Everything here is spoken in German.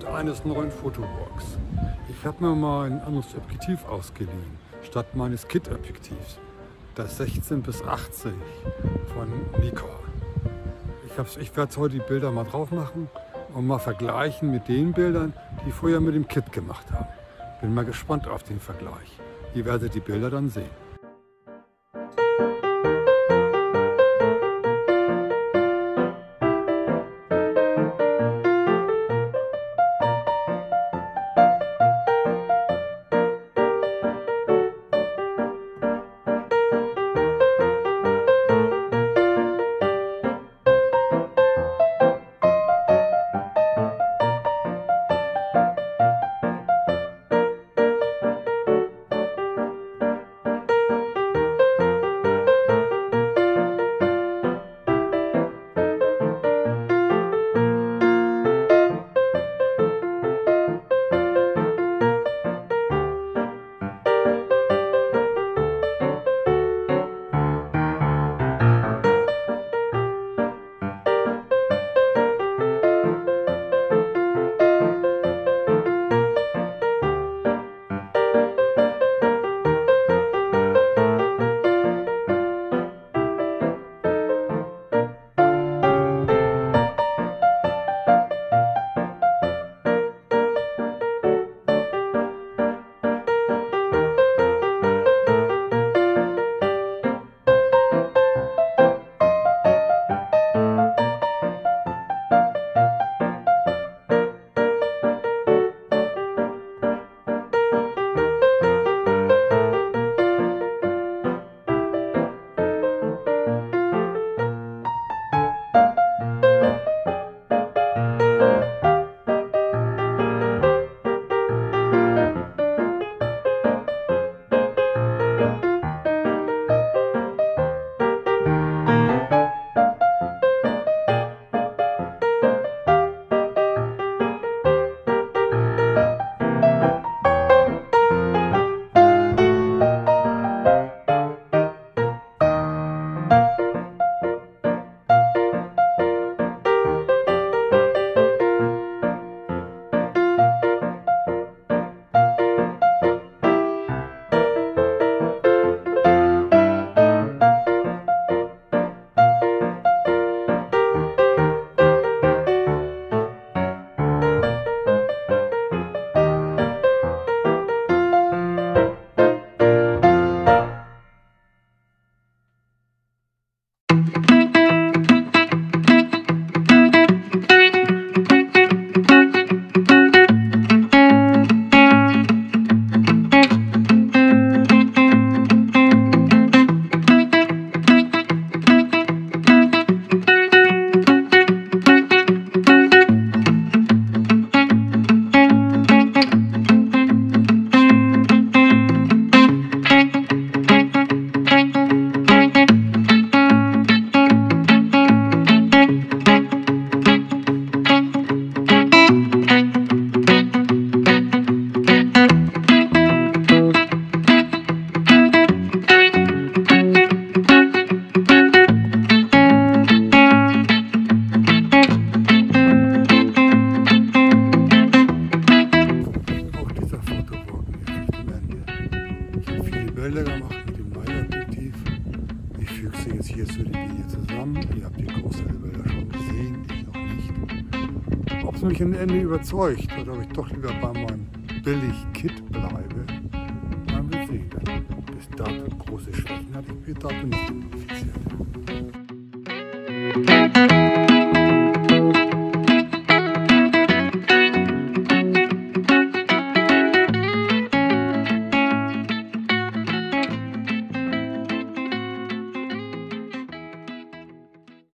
Start eines neuen Fotowalks. Ich habe mir mal ein anderes Objektiv ausgeliehen, statt meines Kit-Objektivs. Das 16 bis 80 von Nikkor. Ich werde heute die Bilder mal drauf machen und mal vergleichen mit den Bildern, die ich vorher mit dem Kit gemacht habe. Bin mal gespannt auf den Vergleich. Ihr werdet die Bilder dann sehen. Ob es mich am Ende überzeugt oder ob ich doch lieber bei meinem Billig-Kit bleibe, man wird sehen. Bis dato große Schwächen hatte ich mir dato nicht identifiziert.